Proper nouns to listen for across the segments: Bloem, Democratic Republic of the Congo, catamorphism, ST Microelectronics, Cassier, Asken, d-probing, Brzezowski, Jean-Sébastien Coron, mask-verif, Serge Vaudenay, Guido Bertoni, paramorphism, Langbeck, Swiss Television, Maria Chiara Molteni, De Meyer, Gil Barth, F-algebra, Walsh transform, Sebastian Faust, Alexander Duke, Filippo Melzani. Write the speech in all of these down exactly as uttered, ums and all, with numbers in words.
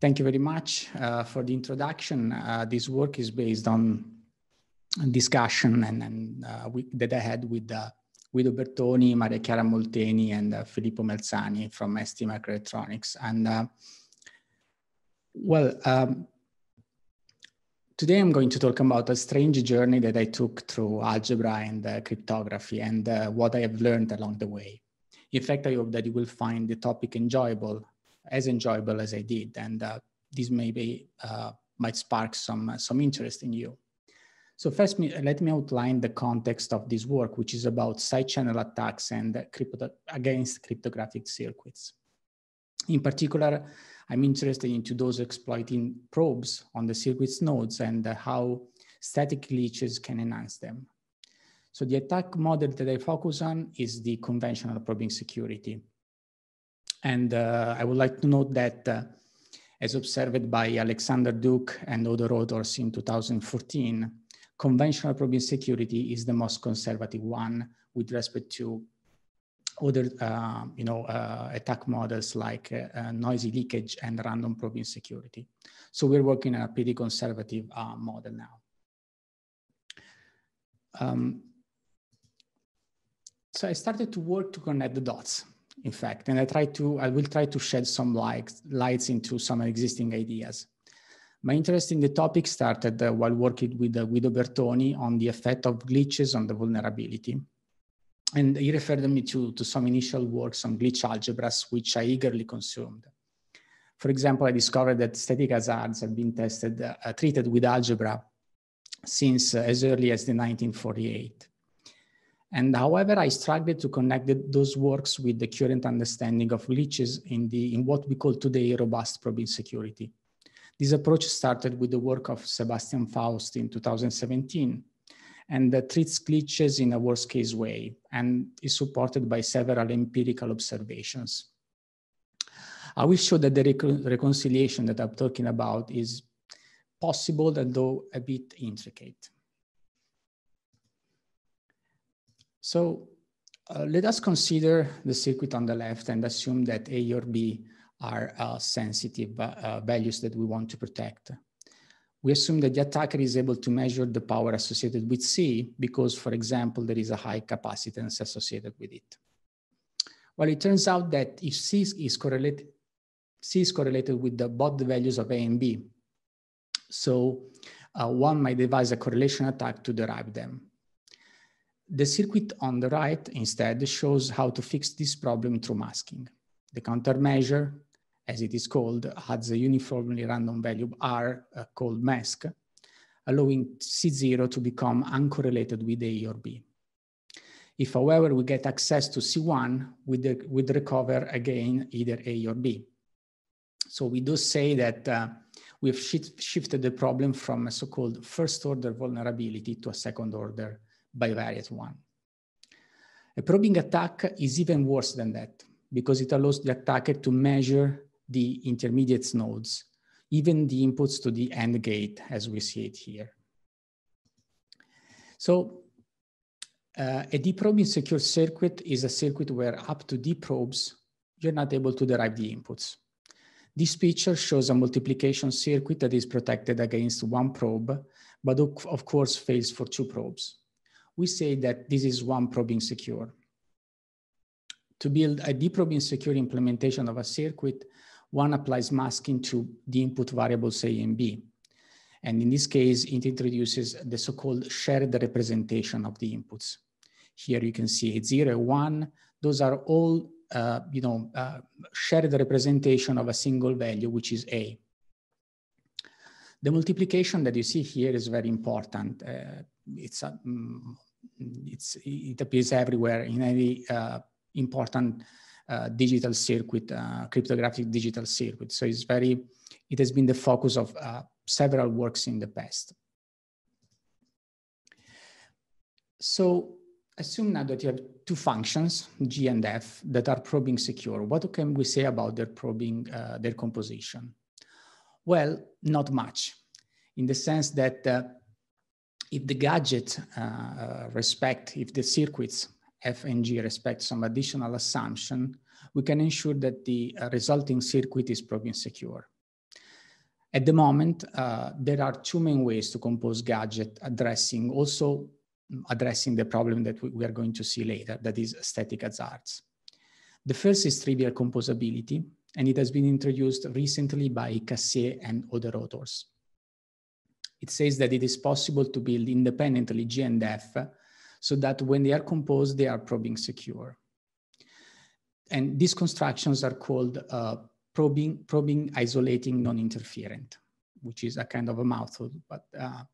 Thank you very much uh, for the introduction. Uh, this work is based on discussion and, and uh, we, that I had with uh, Guido Bertoni, Maria Chiara Molteni, and uh, Filippo Melzani from S T Microelectronics. And uh, well, um, today I'm going to talk about a strange journey that I took through algebra and uh, cryptography and uh, what I have learned along the way. In fact, I hope that you will find the topic enjoyable, as enjoyable as I did, and uh, this maybe uh, might spark some, uh, some interest in you. So first, me, let me outline the context of this work, which is about side channel attacks and uh, crypto against cryptographic circuits. In particular, I'm interested into those exploiting probes on the circuit's nodes and uh, how static glitches can enhance them. So the attack model that I focus on is the conventional probing security. And uh, I would like to note that, uh, as observed by Alexander Duke and other authors in two thousand fourteen, conventional probing security is the most conservative one with respect to other uh, you know, uh, attack models like uh, uh, noisy leakage and random probing security. So we're working on a pretty conservative uh, model now. Um, so I started to work to connect the dots. In fact, and I try to, I will try to shed some lights, lights into some existing ideas. My interest in the topic started uh, while working with uh, Guido Bertoni on the effect of glitches on the vulnerability. And he referred me to, to some initial works on glitch algebras, which I eagerly consumed. For example, I discovered that static hazards have been tested, uh, treated with algebra since uh, as early as the nineteen forty-eight. And however, I struggled to connect the, those works with the current understanding of glitches in, the, in what we call today robust probing security. This approach started with the work of Sebastian Faust in two thousand seventeen, and uh, treats glitches in a worst case way, and is supported by several empirical observations. I will show that the rec reconciliation that I'm talking about is possible, although a bit intricate. So uh, let us consider the circuit on the left and assume that A or B are uh, sensitive uh, values that we want to protect. We assume that the attacker is able to measure the power associated with C because, for example, there is a high capacitance associated with it. Well, it turns out that if C is correlated, C is correlated with the, both the values of A and B, so uh, one might devise a correlation attack to derive them. The circuit on the right instead shows how to fix this problem through masking. The countermeasure, as it is called, has a uniformly random value R uh, called mask, allowing C zero to become uncorrelated with A or B. If, however, we get access to C one, we'd, we'd recover again either A or B. So we do say that uh, we've sh- shifted the problem from a so-called first-order vulnerability to a second-order bivariate one. A probing attack is even worse than that because it allows the attacker to measure the intermediate nodes, even the inputs to the AND gate as we see it here. So uh, a deprobing secure circuit is a circuit where up to D probes, you're not able to derive the inputs. This picture shows a multiplication circuit that is protected against one probe, but of course fails for two probes. We say that this is one probing secure. To build a deprobing secure implementation of a circuit, one applies masking to the input variables A and B. And in this case, it introduces the so-called shared representation of the inputs. Here you can see zero, one. Those are all uh, you know, uh, shared representation of a single value, which is A. The multiplication that you see here is very important. Uh, it's a, um, it's, it appears everywhere in any uh, important uh, digital circuit, uh, cryptographic digital circuit. So it's very, it has been the focus of uh, several works in the past. So assume now that you have two functions, G and F, that are probing secure. What can we say about their probing, uh, their composition? Well, not much, in the sense that uh, if the gadget uh, respect, if the circuits F and G respect some additional assumption, we can ensure that the uh, resulting circuit is probing secure. At the moment, uh, there are two main ways to compose gadget addressing, also addressing the problem that we, we are going to see later, that is static hazards. The first is trivial composability, and it has been introduced recently by Cassier and other authors. It says that it is possible to build independently G and F so that when they are composed, they are probing secure. And these constructions are called uh, Probing, probing, isolating, non-interferent, which is a kind of a mouthful, but uh,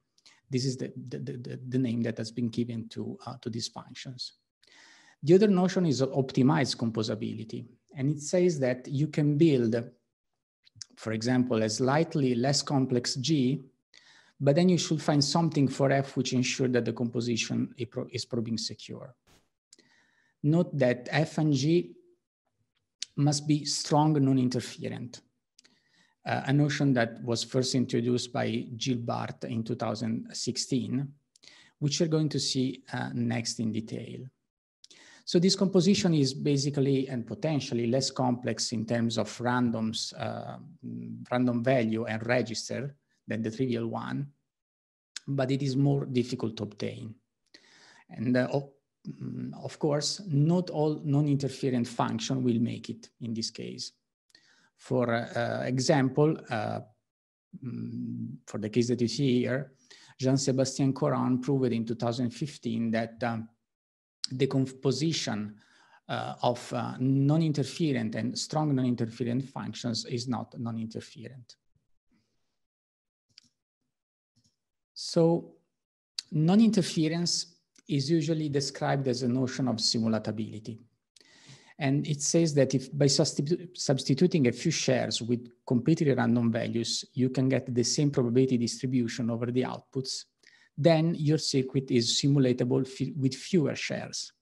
this is the, the, the, the name that has been given to, uh, to these functions. The other notion is optimized composability, and it says that you can build, for example, a slightly less complex G, but then you should find something for F which ensures that the composition is probing secure. Note that F and G must be strong non-interferent, uh, a notion that was first introduced by Gil Barth in two thousand sixteen, which we're going to see uh, next in detail. So this composition is basically and potentially less complex in terms of randoms, uh, random value and register than the trivial one, but it is more difficult to obtain. And uh, of course, not all non-interferent function will make it in this case. For uh, example, uh, for the case that you see here, Jean-Sébastien Coron proved in two thousand fifteen that um, the composition uh, of uh, non-interferent and strong non-interferent functions is not non-interferent. So non-interference is usually described as a notion of simulatability. And it says that if by substitu- substituting a few shares with completely random values, you can get the same probability distribution over the outputs, then your circuit is simulatable with fewer shares.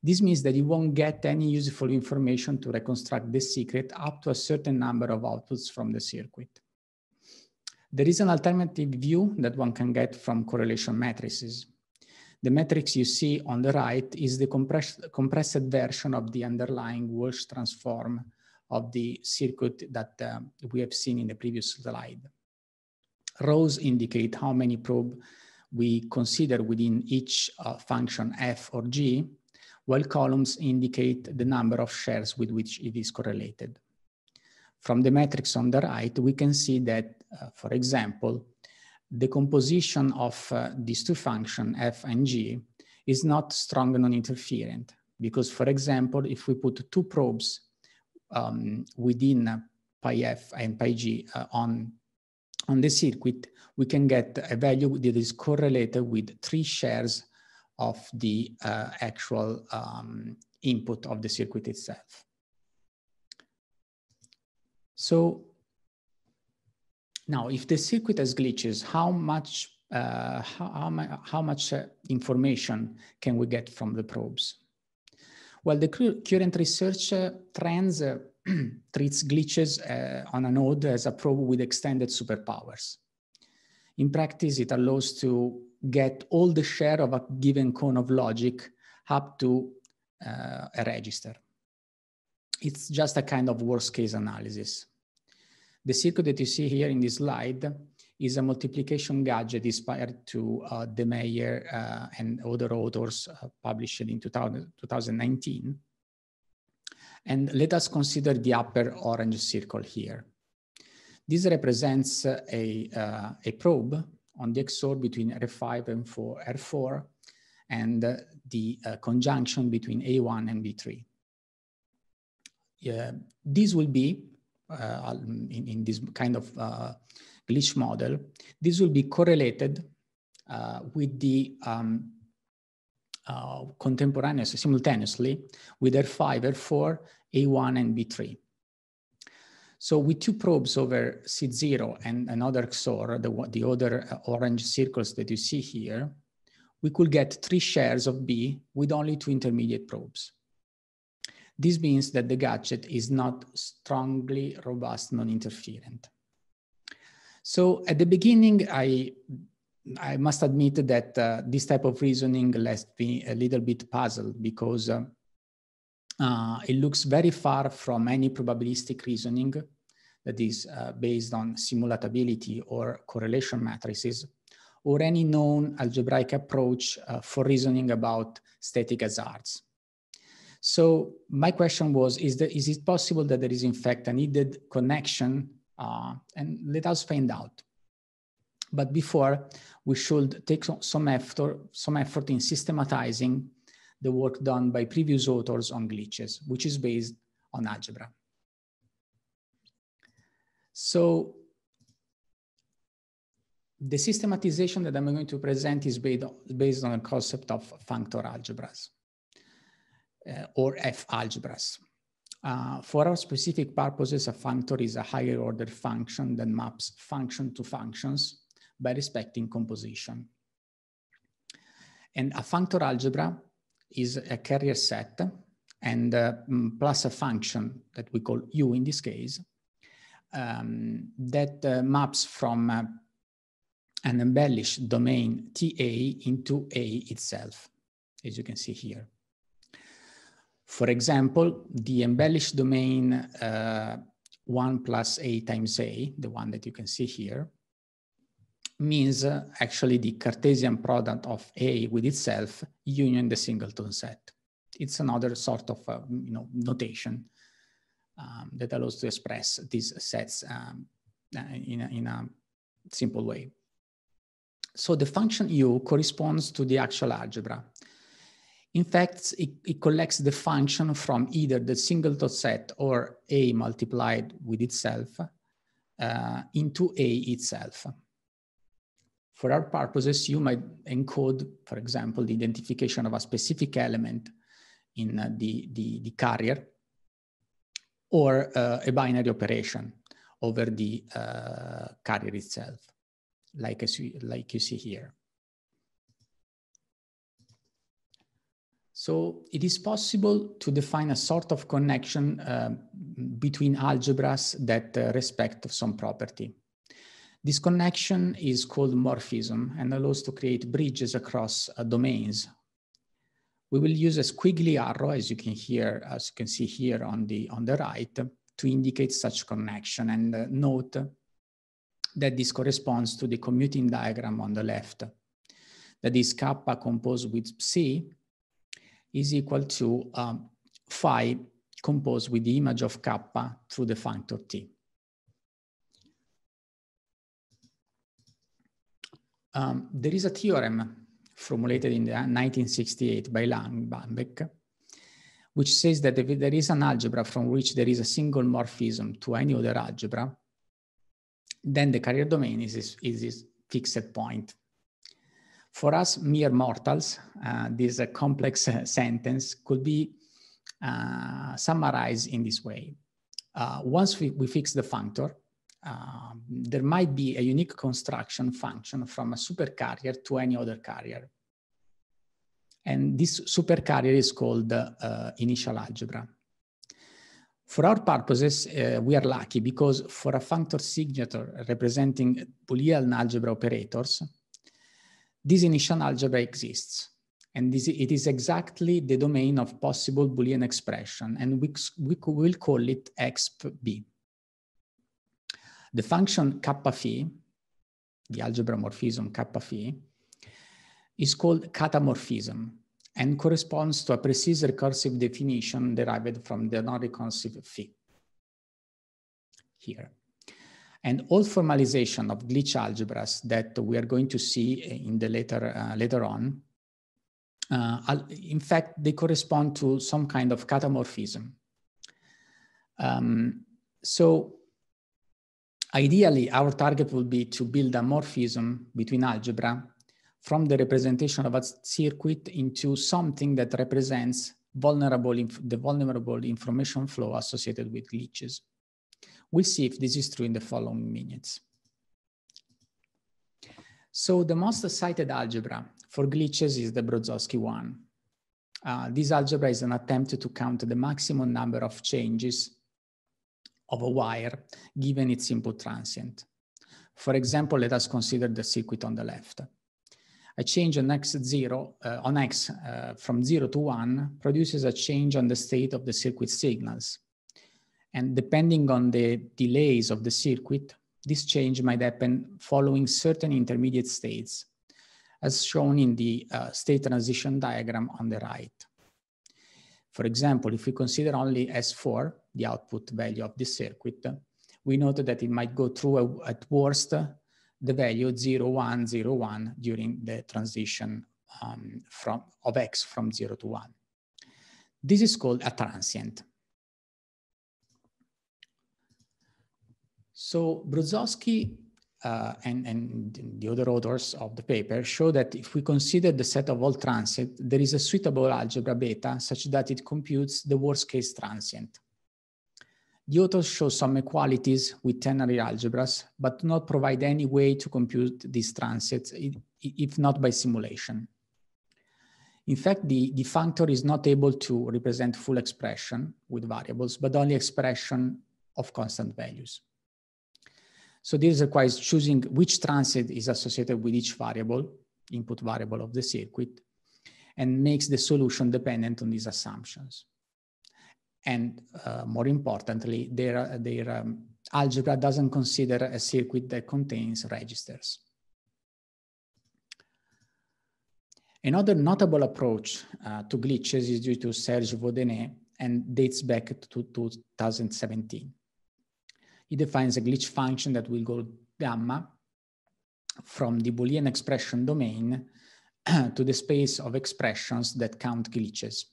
This means that you won't get any useful information to reconstruct the circuit up to a certain number of outputs from the circuit. There is an alternative view that one can get from correlation matrices. The matrix you see on the right is the compress compressed version of the underlying Walsh transform of the circuit that uh, we have seen in the previous slide. Rows indicate how many probes we consider within each uh, function f or g, while columns indicate the number of shares with which it is correlated. From the matrix on the right, we can see that, uh, for example, the composition of uh, these two functions, f and g, is not strong non-interferent because, for example, if we put two probes um, within uh, pi f and pi g uh, on, on the circuit, we can get a value that is correlated with three shares of the uh, actual um, input of the circuit itself. So, now, if the circuit has glitches, how much, uh, how, how much uh, information can we get from the probes? Well, the current research uh, trends uh, treats glitches uh, on a node as a probe with extended superpowers. In practice, it allows to get all the share of a given cone of logic up to uh, a register. It's just a kind of worst-case analysis. The circuit that you see here in this slide is a multiplication gadget inspired to uh, De Meyer uh, and other authors uh, published in two thousand nineteen. And let us consider the upper orange circle here. This represents a, uh, a probe on the X O R between R five and R four and uh, the uh, conjunction between A one and B three. Uh, this will be Uh, in, in this kind of uh, glitch model, this will be correlated uh, with the um, uh, contemporaneous, simultaneously with R five, R four, A one, and B three. So with two probes over C zero and another X O R, the, the other orange circles that you see here, we could get three shares of B with only two intermediate probes. This means that the gadget is not strongly robust non-interferent. So at the beginning, I, I must admit that uh, this type of reasoning left me a little bit puzzled because uh, uh, it looks very far from any probabilistic reasoning that is uh, based on simulatability or correlation matrices, or any known algebraic approach uh, for reasoning about static hazards. So my question was, is, the, is it possible that there is in fact a needed connection? Uh, and let us find out. But before, we should take some effort, some effort in systematizing the work done by previous authors on glitches, which is based on algebra. So the systematization that I'm going to present is based on, based on the concept of functor algebras uh, or F algebras. Uh, for our specific purposes, a functor is a higher order function that maps function to functions by respecting composition. And a functor algebra is a carrier set and uh, plus a function that we call U in this case, um, that uh, maps from uh, an embellished domain T A into A itself, as you can see here. For example, the embellished domain uh, one plus A times A, the one that you can see here, means uh, actually the Cartesian product of A with itself union the singleton set. It's another sort of uh, you know, notation um, that allows to express these sets um, in, a, in a simple way. So the function U corresponds to the actual algebra. In fact, it, it collects the function from either the singleton set or A multiplied with itself uh, into A itself. For our purposes, you might encode, for example, the identification of a specific element in uh, the, the, the carrier or uh, a binary operation over the uh, carrier itself, like, as we, like you see here. So it is possible to define a sort of connection uh, between algebras that uh, respect some property. This connection is called morphism and allows to create bridges across uh, domains. We will use a squiggly arrow, as you can hear, as you can see here on the on the right, to indicate such connection. And uh, note that this corresponds to the commuting diagram on the left. That is kappa composed with psi is equal to um, phi composed with the image of kappa through the functor t. Um, there is a theorem formulated in the nineteen sixty-eight by Langbeck, which says that if there is an algebra from which there is a single morphism to any other algebra, then the carrier domain is this, is this fixed point. For us mere mortals, uh, this uh, complex uh, sentence could be uh, summarized in this way. Uh, once we, we fix the functor, Uh, there might be a unique construction function from a supercarrier to any other carrier. And this supercarrier is called uh, initial algebra. For our purposes, uh, we are lucky because for a functor signature representing Boolean algebra operators, this initial algebra exists. And this, it is exactly the domain of possible Boolean expression, and we, we will call it exp B. The function kappa phi, the algebra morphism kappa phi, is called catamorphism and corresponds to a precise recursive definition derived from the non-recursive phi here. And all formalization of glitch algebras that we are going to see in the later, uh, later on, uh, in fact, they correspond to some kind of catamorphism. Um, so, Ideally, our target would be to build a morphism between algebra from the representation of a circuit into something that represents vulnerable the vulnerable information flow associated with glitches. We'll see if this is true in the following minutes. So the most cited algebra for glitches is the Brzezowski one. Uh, this algebra is an attempt to count the maximum number of changes of a wire given its input transient. For example, let us consider the circuit on the left. A change on x zero uh, on x uh, from zero to one produces a change on the state of the circuit signals, And depending on the delays of the circuit, this change might happen following certain intermediate states, as shown in the uh, state transition diagram on the right. For example, if we consider only S four, the output value of this circuit, we noted that it might go through a, at worst the value zero, one, zero, one during the transition um, from, of X from zero to one. This is called a transient. So Brzezowski uh, and, and the other authors of the paper show that if we consider the set of all transients, there is a suitable algebra beta such that it computes the worst case transient. The authors show some equalities with ternary algebras, but do not provide any way to compute these transients, if not by simulation. In fact, the, the functor is not able to represent full expression with variables, but only expression of constant values. So this requires choosing which transit is associated with each variable, input variable of the circuit, and makes the solution dependent on these assumptions. And uh, more importantly, their, their um, algebra doesn't consider a circuit that contains registers. Another notable approach uh, to glitches is due to Serge Vaudenay and dates back to two thousand seventeen. He defines a glitch function that will go gamma from the Boolean expression domain to the space of expressions that count glitches.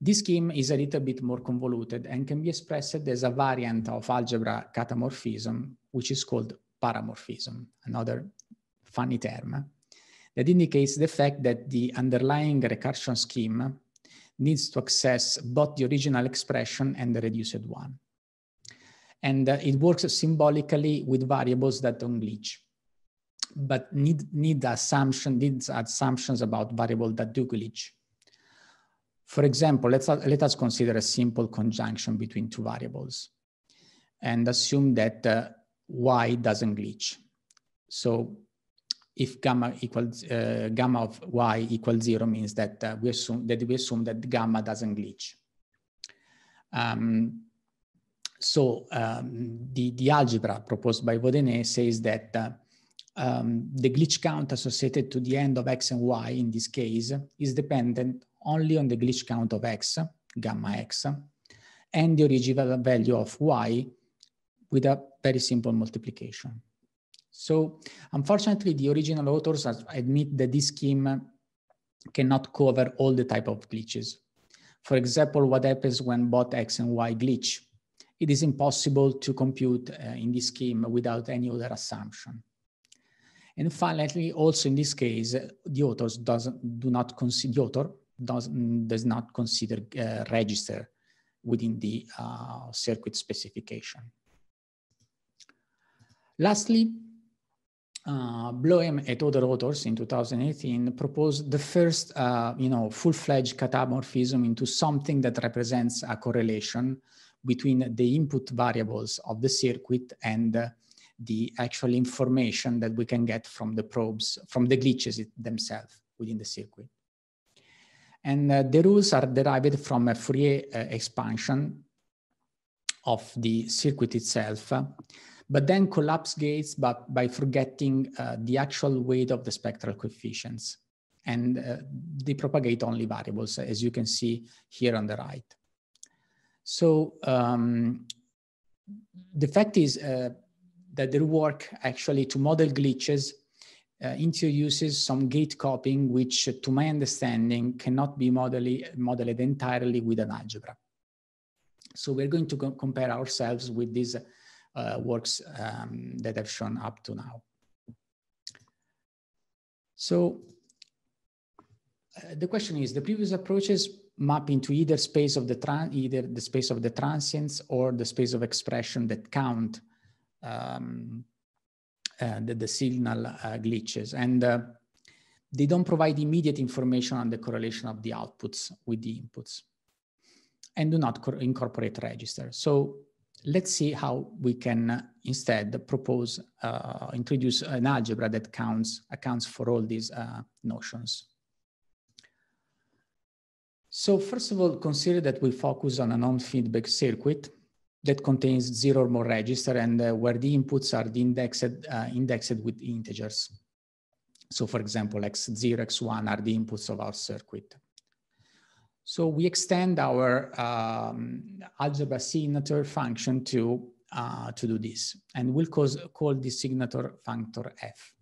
This scheme is a little bit more convoluted and can be expressed as a variant of algebra catamorphism, which is called paramorphism, another funny term, that indicates the fact that the underlying recursion scheme needs to access both the original expression and the reduced one. And uh, it works symbolically with variables that don't glitch, but need, need, assumption, need assumptions about variables that do glitch. For example, let's, let us consider a simple conjunction between two variables and assume that uh, y doesn't glitch. So if gamma equals uh, gamma of y equals zero means that uh, we assume that we assume that gamma doesn't glitch. Um, so um, the, the algebra proposed by Vaudenay says that uh, um, the glitch count associated to the end of x and y in this case is dependent only on the glitch count of x, gamma x, and the original value of y with a very simple multiplication. So unfortunately, the original authors admit that this scheme cannot cover all the type of glitches. For example, what happens when both x and y glitch? It is impossible to compute uh, in this scheme without any other assumption. And finally, also in this case, the authors doesn't, do not consider, the author Does, does not consider uh, register within the uh, circuit specification. Lastly, uh, Bloem and other authors in two thousand eighteen proposed the first uh, you know, full-fledged catamorphism into something that represents a correlation between the input variables of the circuit and uh, the actual information that we can get from the probes, from the glitches themselves within the circuit. And uh, the rules are derived from a Fourier uh, expansion of the circuit itself, uh, but then collapse gates by, by forgetting uh, the actual weight of the spectral coefficients. And uh, they propagate only variables, as you can see here on the right. So um, the fact is uh, that their work actually to model glitches Uh, introduces some gate copying, which, to my understanding, cannot be modeled, modeled entirely with an algebra. So we're going to co compare ourselves with these uh, works um, that I've shown up to now. So uh, the question is: the previous approaches map into either space of the tran either the space of the transients or the space of expression that count. Um, Uh, the, the signal uh, glitches, and uh, they don't provide immediate information on the correlation of the outputs with the inputs and do not incorporate registers. So let's see how we can instead propose, uh, introduce an algebra that counts, accounts for all these uh, notions. So first of all, consider that we focus on a non-feedback circuit that contains zero or more register, and uh, where the inputs are the indexed, uh, indexed with integers. So for example, x zero, x one are the inputs of our circuit. So we extend our um, algebra signature function to, uh, to do this, and we'll cause, call this signature functor f.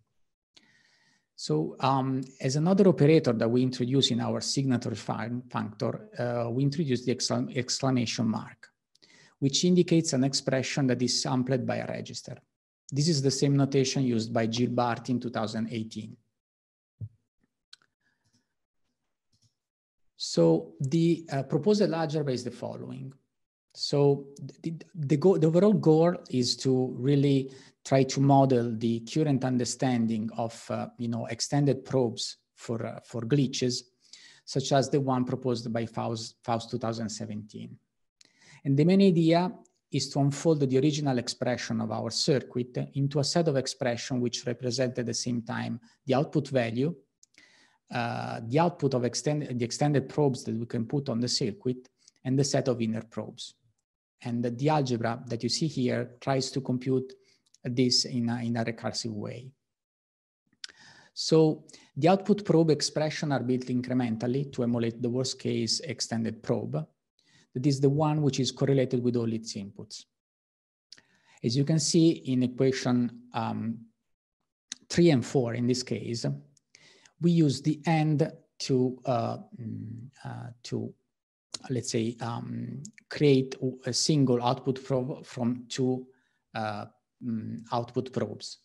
So um, as another operator that we introduce in our signature fun functor, uh, we introduce the exclam exclamation mark, which indicates an expression that is sampled by a register. This is the same notation used by Gil Barth in two thousand eighteen. So the uh, proposal algebra is the following. So the, the, go the overall goal is to really try to model the current understanding of uh, you know, extended probes for, uh, for glitches, such as the one proposed by Faust, Faust two thousand seventeen. And the main idea is to unfold the original expression of our circuit into a set of expressions which represent at the same time the output value, uh, the output of extend the extended probes that we can put on the circuit, and the set of inner probes. And the algebra that you see here tries to compute this in a, in a recursive way. So the output probe expression are built incrementally to emulate the worst case extended probe. That is the one which is correlated with all its inputs. As you can see in equation um, three and four in this case, we use the AND to, uh, uh, to let's say, um, create a single output probe from two uh, um, output probes.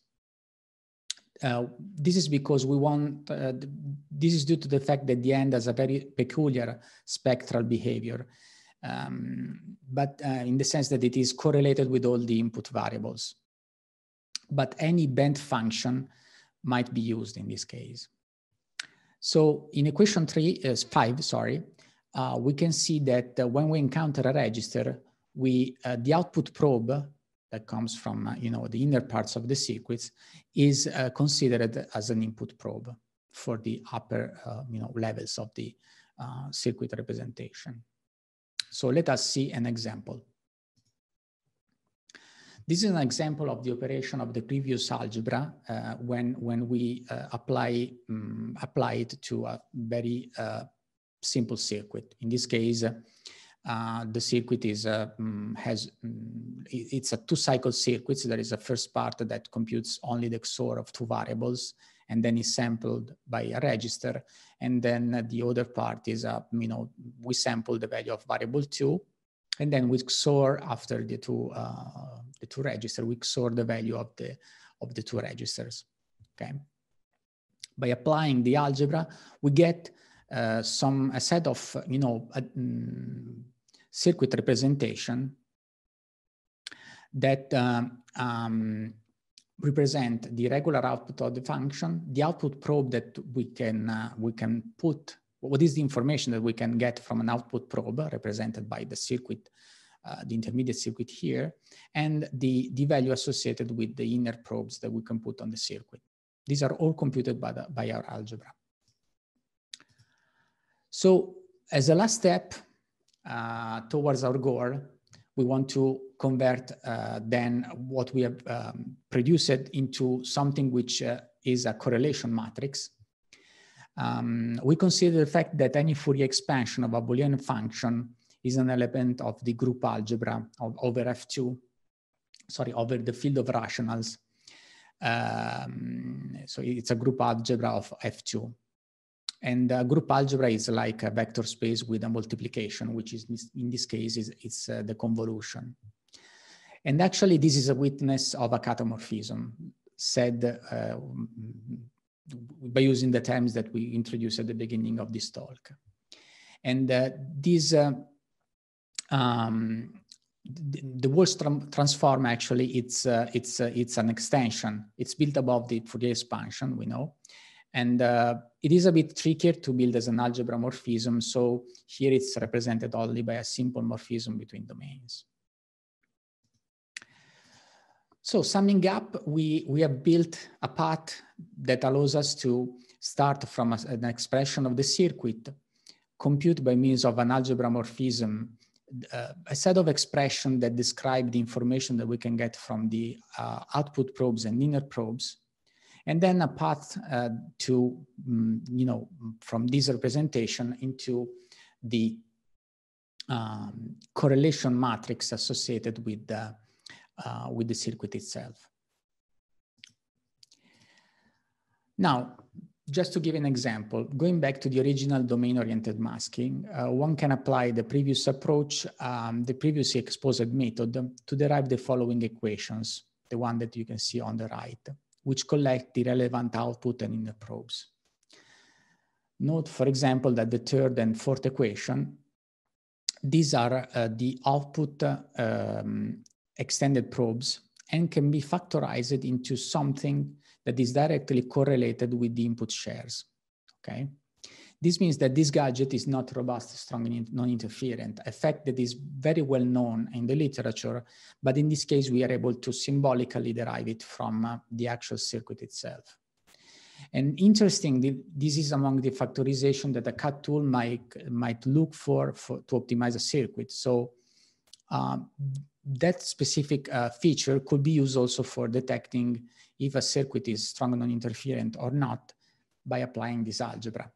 Uh, this is because we want, uh, this is due to the fact that the AND has a very peculiar spectral behavior. Um, but uh, in the sense that it is correlated with all the input variables. But any bent function might be used in this case. So in equation three, uh, five, sorry, uh, we can see that uh, when we encounter a register, we uh, the output probe that comes from uh, you know, the inner parts of the circuits is uh, considered as an input probe for the upper uh, you know, levels of the uh, circuit representation. So let us see an example. This is an example of the operation of the previous algebra uh, when, when we uh, apply, um, apply it to a very uh, simple circuit. In this case, uh, the circuit is, uh, has, um, it's a two-cycle circuit. So there is a first part that computes only the X O R of two variables, and then is sampled by a register. And then the other part is, uh, you know, we sample the value of variable two, and then we X O R after the two, uh, the two registers, we X O R the value of the, of the two registers, okay? By applying the algebra, we get uh, some, a set of, you know, a, um, circuit representation that um, um, represent the regular output of the function, the output probe that we can uh, we can put, what is the information that we can get from an output probe represented by the circuit, uh, the intermediate circuit here, and the, the value associated with the inner probes that we can put on the circuit. These are all computed by, the, by our algebra. So as a last step uh, towards our goal, we want to convert uh, then what we have um, produced into something which uh, is a correlation matrix. Um, we consider the fact that any Fourier expansion of a Boolean function is an element of the group algebra of, over F two, sorry, over the field of rationals. Um, so it's a group algebra of F two. And uh, group algebra is like a vector space with a multiplication, which is in this case is it's uh, the convolution. And actually, this is a witness of a catomorphism, said uh, by using the terms that we introduced at the beginning of this talk. And uh, these, uh, um, the, the Walsh transform actually it's uh, it's uh, it's an extension. It's built above the Fourier expansion we know. And uh, it is a bit trickier to build as an algebra morphism. So here it's represented only by a simple morphism between domains. So summing up, we, we have built a path that allows us to start from a, an expression of the circuit, compute by means of an algebra morphism uh, a set of expressions that describe the information that we can get from the uh, output probes and inner probes, and then a path uh, to, um, you know, from this representation into the um, correlation matrix associated with the, uh, with the circuit itself. Now, just to give an example, going back to the original domain-oriented masking, uh, one can apply the previous approach, um, the previously exposed method, to derive the following equations, the one that you can see on the right, which collect the relevant output and inner probes. Note, for example, that the third and fourth equation, these are uh, the output uh, um, extended probes and can be factorized into something that is directly correlated with the input shares, okay? This means that this gadget is not robust, strong, and non-interferent, a fact that is very well known in the literature, but in this case, we are able to symbolically derive it from uh, the actual circuit itself. And interestingly, this is among the factorization that a C A D tool might, might look for, for to optimize a circuit. So uh, that specific uh, feature could be used also for detecting if a circuit is strong and non-interferent or not by applying this algebra.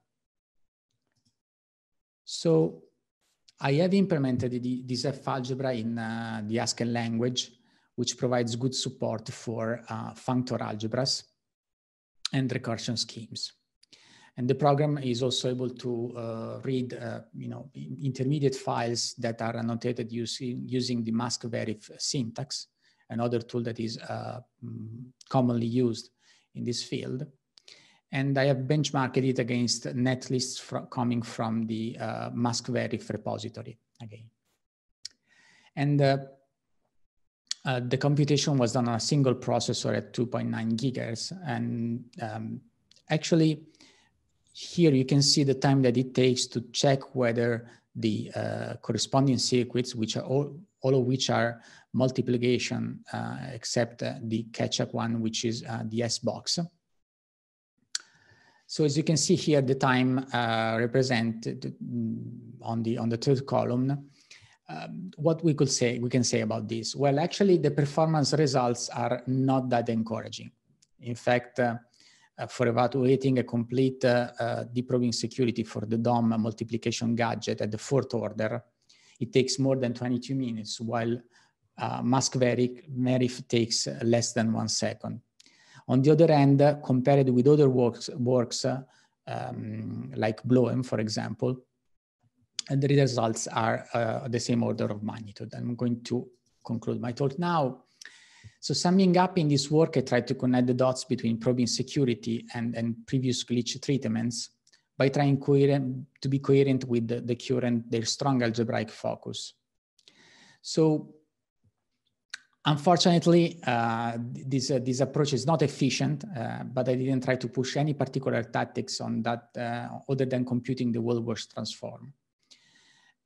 So I have implemented the, this F algebra in uh, the Asken language, which provides good support for uh, functor algebras and recursion schemes. And the program is also able to uh, read uh, you know, intermediate files that are annotated using, using the mask-verif syntax, another tool that is uh, commonly used in this field. And I have benchmarked it against netlists fr coming from the uh, mask-verif repository again. And uh, uh, the computation was done on a single processor at two point nine gigahertz. And um, actually, here you can see the time that it takes to check whether the uh, corresponding circuits, which are all, all of which are multiplication, uh, except uh, the catch-up one, which is uh, the S box. So as you can see here, the time uh, represented on the on the third column. Um, what we could say we can say about this? Well, actually, the performance results are not that encouraging. In fact, uh, uh, for evaluating a complete uh, uh, deprobing security for the D O M multiplication gadget at the fourth order, it takes more than twenty-two minutes, while uh, mask-verif takes less than one second. On the other hand, uh, compared with other works, works uh, um, like Bloem, for example, and the results are uh, the same order of magnitude. I'm going to conclude my talk now. So summing up, in this work, I tried to connect the dots between probing security and, and previous glitch treatments by trying coherent, to be coherent with the, the current, their strong algebraic focus. So, unfortunately, uh, this, uh, this approach is not efficient, uh, but I didn't try to push any particular tactics on that uh, other than computing the Walworth transform.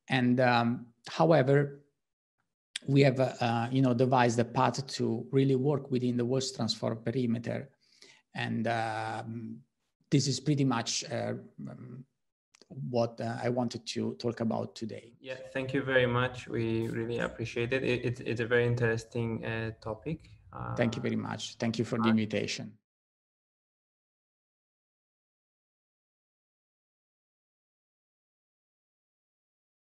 And um, however, we have uh, uh, you know, devised a path to really work within the Walworth transform perimeter. And uh, this is pretty much uh, um, what uh, I wanted to talk about today. Yeah, thank you very much. We really appreciate it. It, it it's a very interesting uh, topic. Uh, thank you very much. Thank you for the invitation.